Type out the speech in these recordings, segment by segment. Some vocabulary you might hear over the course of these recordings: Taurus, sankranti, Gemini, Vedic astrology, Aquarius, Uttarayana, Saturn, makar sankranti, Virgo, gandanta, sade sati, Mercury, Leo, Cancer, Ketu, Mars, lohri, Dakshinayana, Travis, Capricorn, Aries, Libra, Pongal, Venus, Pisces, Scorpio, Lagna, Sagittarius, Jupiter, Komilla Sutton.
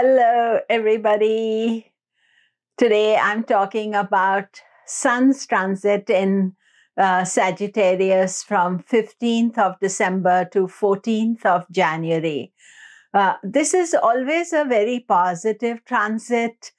Hello everybody. Today I'm talking about Sun's transit in Sagittarius from 15th of December to 14th of January. This is always a very positive transit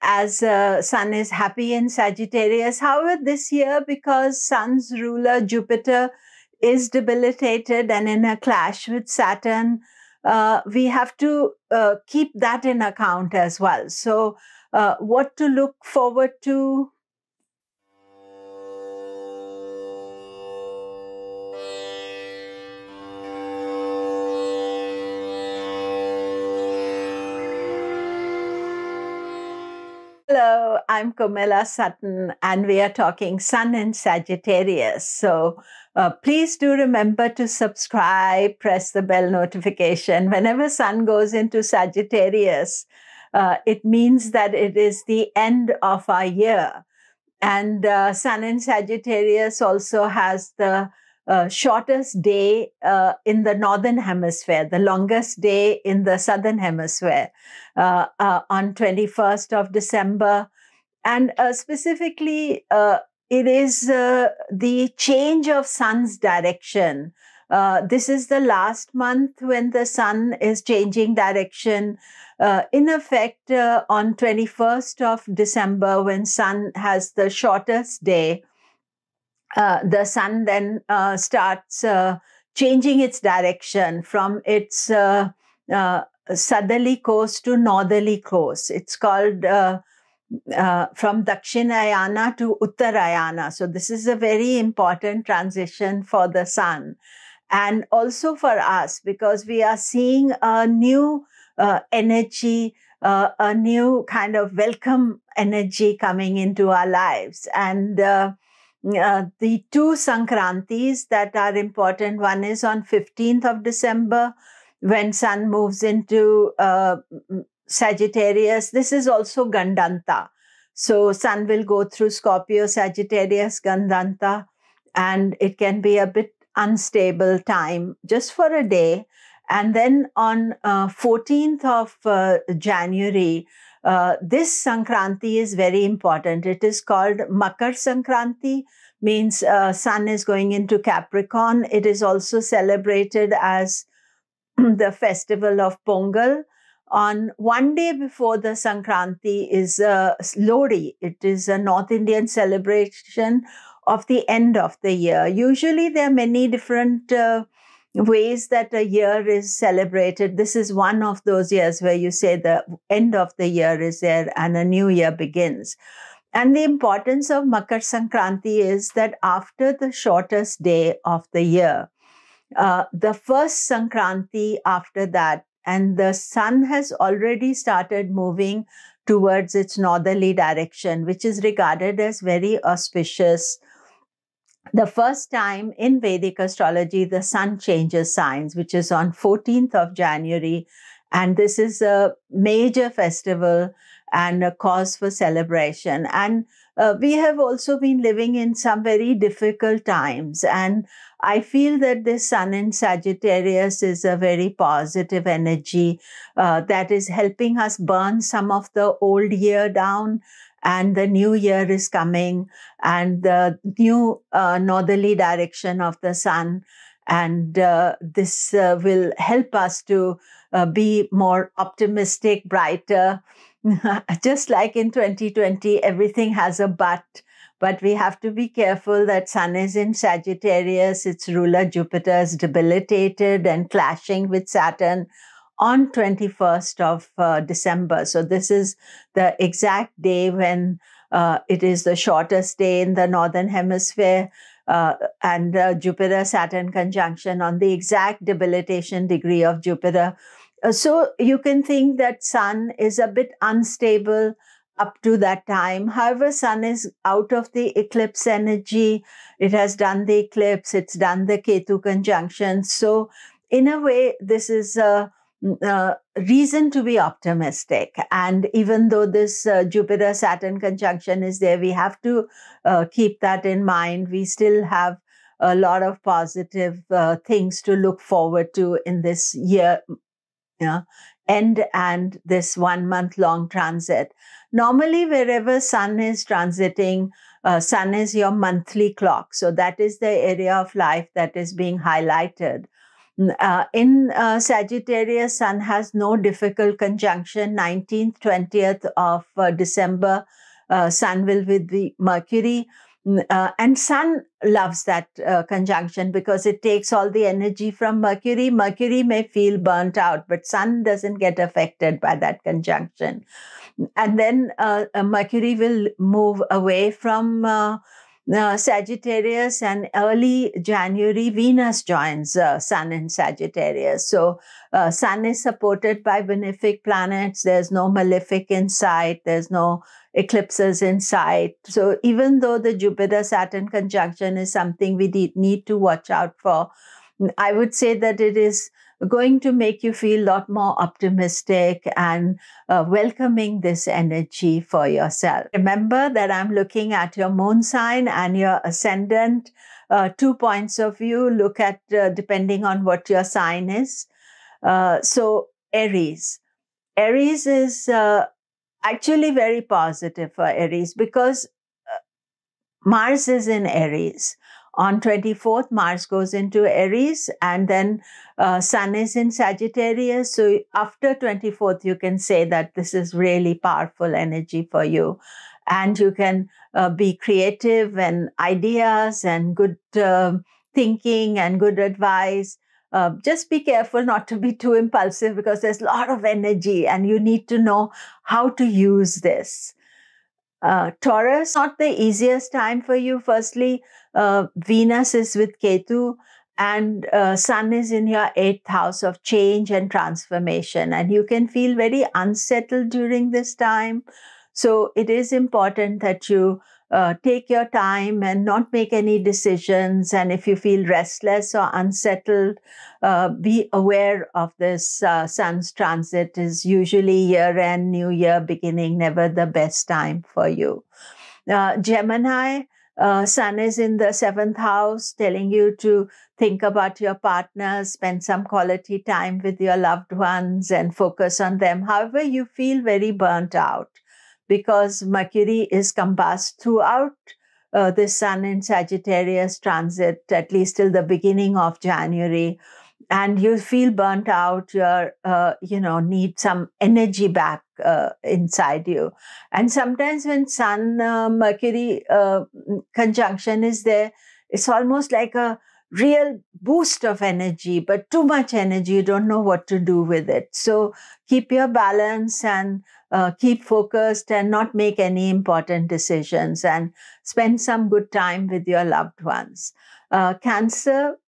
as Sun is happy in Sagittarius. However, this year, because Sun's ruler Jupiter is debilitated and in a clash with Saturn, we have to keep that in account as well. So what to look forward to? Hello, I'm Komilla Sutton and we are talking Sun in Sagittarius. So please do remember to subscribe, press the bell notification. Whenever Sun goes into Sagittarius, it means that it is the end of our year. And Sun in Sagittarius also has the shortest day in the northern hemisphere, the longest day in the southern hemisphere on 21st of December. And specifically, it is the change of Sun's direction. This is the last month when the Sun is changing direction. In effect, on 21st of December, when Sun has the shortest day, the Sun then starts changing its direction from its southerly course to northerly course. It's called from Dakshinayana to Uttarayana. So this is a very important transition for the Sun and also for us, because we are seeing a new energy, a new kind of welcome energy coming into our lives. And the two sankrantis that are important, one is on 15th of December when Sun moves into Sagittarius. This is also gandanta. So Sun will go through Scorpio, Sagittarius, gandanta, and it can be a bit unstable time just for a day. And then on 14th of January, this Sankranti is very important. It is called Makar Sankranti, means Sun is going into Capricorn. It is also celebrated as the festival of Pongal. On one day before the Sankranti is lohri. It is a North Indian celebration of the end of the year. Usually there are many different ways that a year is celebrated. This is one of those years where you say the end of the year is there and a new year begins. And the importance of Makar Sankranti is that after the shortest day of the year, the first Sankranti after that, and the Sun has already started moving towards its northerly direction, which is regarded as very auspicious. The first time in Vedic astrology, the Sun changes signs, which is on 14th of January. And this is a major festival and a cause for celebration. And we have also been living in some very difficult times. And I feel that this Sun in Sagittarius is a very positive energy that is helping us burn some of the old year down. And the new year is coming, and the new northerly direction of the Sun. And this will help us to be more optimistic, brighter. Just like in 2020, everything has a but we have to be careful that Sun is in Sagittarius. Its ruler Jupiter is debilitated and clashing with Saturn on 21st of December. So this is the exact day when it is the shortest day in the northern hemisphere, and Jupiter-Saturn conjunction on the exact debilitation degree of Jupiter. So you can think that Sun is a bit unstable up to that time. However, Sun is out of the eclipse energy. It has done the eclipse, it's done the Ketu conjunction. So in a way, this is reason to be optimistic. And even though this Jupiter-Saturn conjunction is there, we have to keep that in mind. We still have a lot of positive things to look forward to in this year, end and this 1 month long transit. Normally, wherever sun is transiting, sun is your monthly clock. So that is the area of life that is being highlighted. In Sagittarius, sun has no difficult conjunction. 19th, 20th of December, sun will be with Mercury. And sun loves that conjunction because it takes all the energy from Mercury. Mercury may feel burnt out, but sun doesn't get affected by that conjunction. And then Mercury will move away from Sagittarius, and early January, Venus joins sun in Sagittarius. So sun is supported by benefic planets. There's no malefic in sight. There's no eclipses in sight. So even though the Jupiter-Saturn conjunction is something we need to watch out for, I would say that it is going to make you feel a lot more optimistic and welcoming this energy for yourself. Remember that I'm looking at your moon sign and your ascendant, 2 points of view. Look at depending on what your sign is. So Aries. Aries is actually very positive for Aries because Mars is in Aries. On 24th, Mars goes into Aries, and then sun is in Sagittarius. So after 24th, you can say that this is really powerful energy for you. And you can be creative and ideas and good thinking and good advice. Just be careful not to be too impulsive because there's a lot of energy and you need to know how to use this. Taurus, not the easiest time for you. Firstly, Venus is with Ketu and sun is in your 8th house of change and transformation. And you can feel very unsettled during this time. So it is important that you take your time and not make any decisions. And if you feel restless or unsettled, be aware of this. Sun's transit is usually year-end, new year beginning, never the best time for you. Gemini, sun is in the 7th house, telling you to think about your partner, spend some quality time with your loved ones and focus on them. However, you feel very burnt out, because Mercury is compassed throughout the sun in Sagittarius transit, at least till the beginning of January. And you feel burnt out, you need some energy back inside you. And sometimes when sun-Mercury conjunction is there, it's almost like a real boost of energy, but too much energy, you don't know what to do with it. So keep your balance and keep focused and not make any important decisions and spend some good time with your loved ones. Cancer,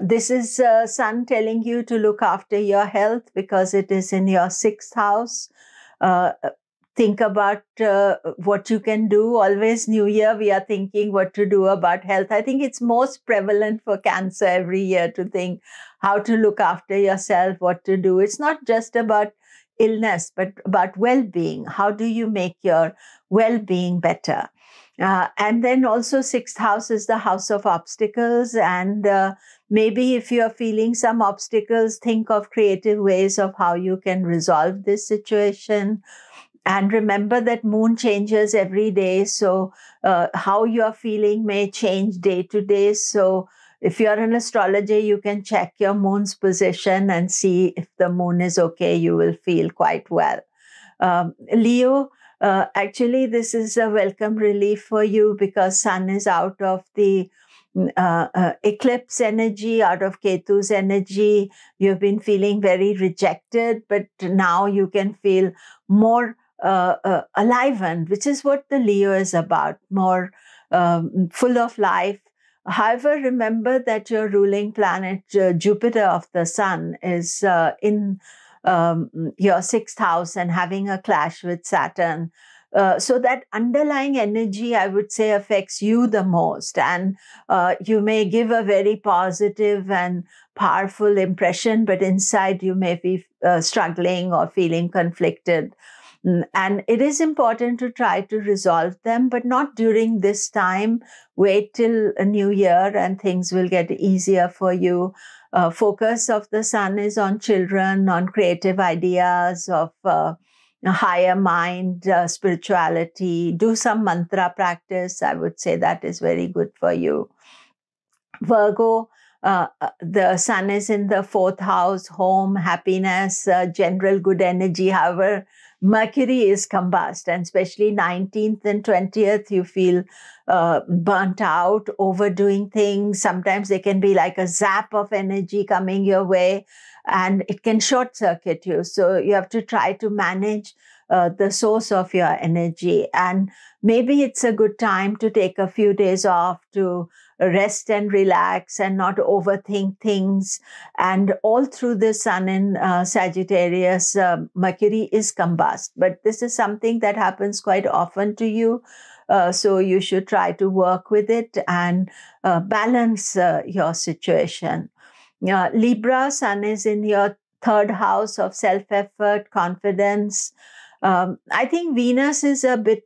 this is sun telling you to look after your health because it is in your 6th house. Think about what you can do. Always new year, we are thinking what to do about health. I think it's most prevalent for Cancer every year to think how to look after yourself, what to do. It's not just about illness, but about well-being. How do you make your well-being better? And then also 6th house is the house of obstacles. And maybe if you're feeling some obstacles, think of creative ways of how you can resolve this situation. And remember that moon changes every day. So how you're feeling may change day to day. So if you're an astrologer, you can check your moon's position and see if the moon is okay, you will feel quite well. Leo, actually, this is a welcome relief for you because sun is out of the eclipse energy, out of Ketu's energy. You've been feeling very rejected, but now you can feel more alivened, which is what the Leo is about, more full of life. However, remember that your ruling planet, Jupiter of the sun, is in your 6th house and having a clash with Saturn. So that underlying energy, I would say, affects you the most. And you may give a very positive and powerful impression, but inside you may be struggling or feeling conflicted. And it is important to try to resolve them, but not during this time. Wait till a new year and things will get easier for you. Focus of the sun is on children, on creative ideas, of higher mind, spirituality. Do some mantra practice. I would say that is very good for you. Virgo, the sun is in the fourth house, home, happiness, general good energy. However, Mercury is combust, and especially 19th and 20th, you feel burnt out, overdoing things. Sometimes they can be like a zap of energy coming your way, and it can short circuit you. So you have to try to manage the source of your energy. And maybe it's a good time to take a few days off to rest and relax and not overthink things. And all through the sun in Sagittarius, Mercury is combust. But this is something that happens quite often to you. So you should try to work with it and balance your situation. Libra, sun is in your third house of self-effort, confidence. I think Venus is a bit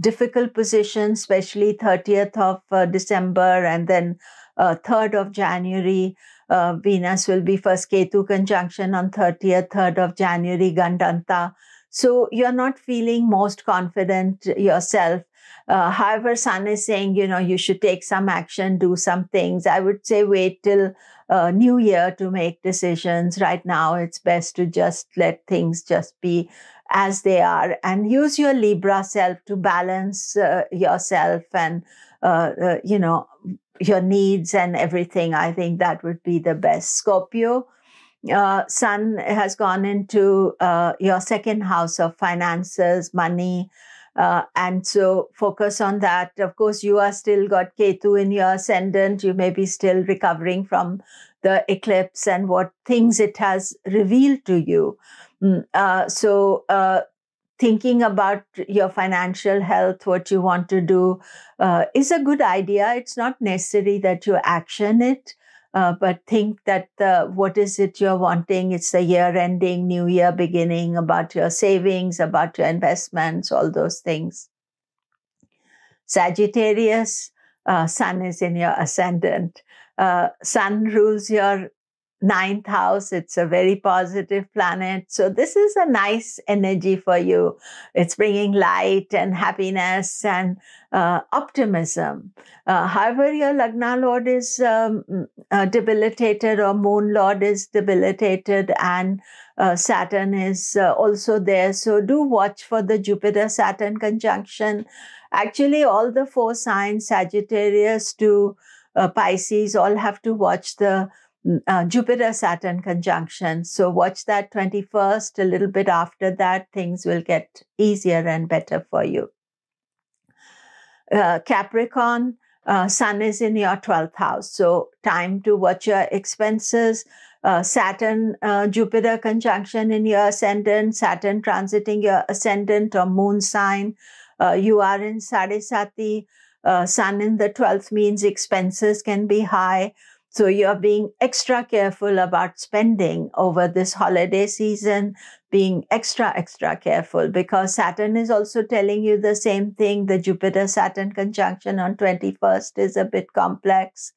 difficult position, especially 30th of December and then 3rd of January. Venus will be first Ketu conjunction on 30th, 3rd of January, gandanta. So you're not feeling most confident yourself. However, sun is saying, you know, you should take some action, do some things. I would say wait till New Year to make decisions. Right now, it's best to just let things just be as they are and use your Libra self to balance yourself and, you know, your needs and everything. I think that would be the best. Scorpio, sun has gone into your second house of finances, money, and so focus on that. Of course, you are still got Ketu in your ascendant. You may be still recovering from the eclipse and what things it has revealed to you. So thinking about your financial health, what you want to do is a good idea. It's not necessary that you action it. But think that what is it you're wanting? It's the year ending, new year beginning, about your savings, about your investments, all those things. Sagittarius, sun is in your ascendant. Sun rules your ninth house. It's a very positive planet. So this is a nice energy for you. It's bringing light and happiness and optimism. However, your Lagna Lord is debilitated, or Moon Lord is debilitated, and Saturn is also there. So do watch for the Jupiter-Saturn conjunction. Actually, all the four signs, Sagittarius to Pisces, all have to watch the Jupiter-Saturn conjunction. So watch that 21st, a little bit after that, things will get easier and better for you. Capricorn, sun is in your 12th house. So time to watch your expenses. Saturn, Jupiter conjunction in your ascendant, Saturn transiting your ascendant or moon sign. You are in sade sati. Sun in the 12th means expenses can be high. So you're being extra careful about spending over this holiday season, being extra careful, because Saturn is also telling you the same thing. The Jupiter-Saturn conjunction on 21st is a bit complex.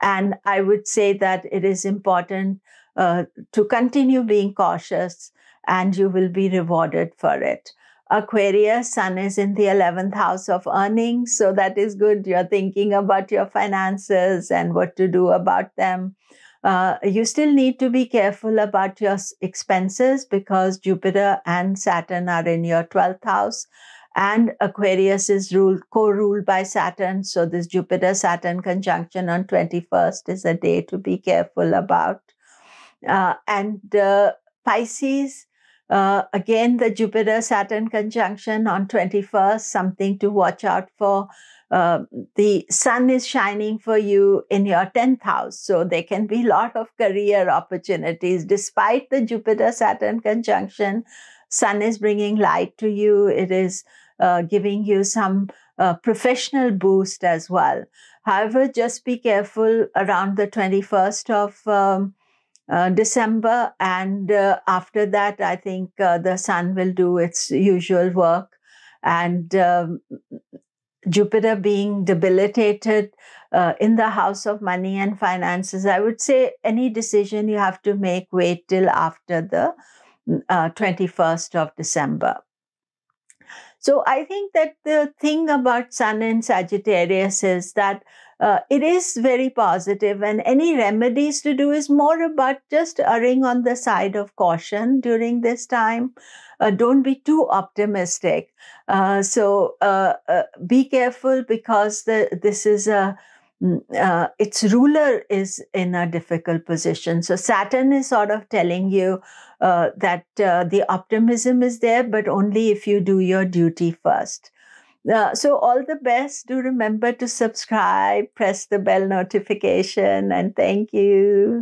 And I would say that it is important to continue being cautious, and you will be rewarded for it. Aquarius, sun is in the 11th house of earnings. So that is good. You're thinking about your finances and what to do about them. You still need to be careful about your expenses, because Jupiter and Saturn are in your 12th house. And Aquarius is co-ruled by Saturn. So this Jupiter-Saturn conjunction on 21st is a day to be careful about. And Pisces, again, the Jupiter-Saturn conjunction on 21st, something to watch out for. The sun is shining for you in your 10th house, so there can be a lot of career opportunities. Despite the Jupiter-Saturn conjunction, sun is bringing light to you. It is giving you some professional boost as well. However, just be careful around the 21st of December, and after that, I think the Sun will do its usual work, and Jupiter being debilitated in the house of money and finances, I would say any decision you have to make, wait till after the 21st of December. So I think that the thing about Sun in Sagittarius is that it is very positive, and any remedies to do is more about just erring on the side of caution during this time. Don't be too optimistic. Be careful, because its ruler is in a difficult position. So Saturn is sort of telling you that the optimism is there, but only if you do your duty first. So all the best. Do remember to subscribe, press the bell notification, and thank you.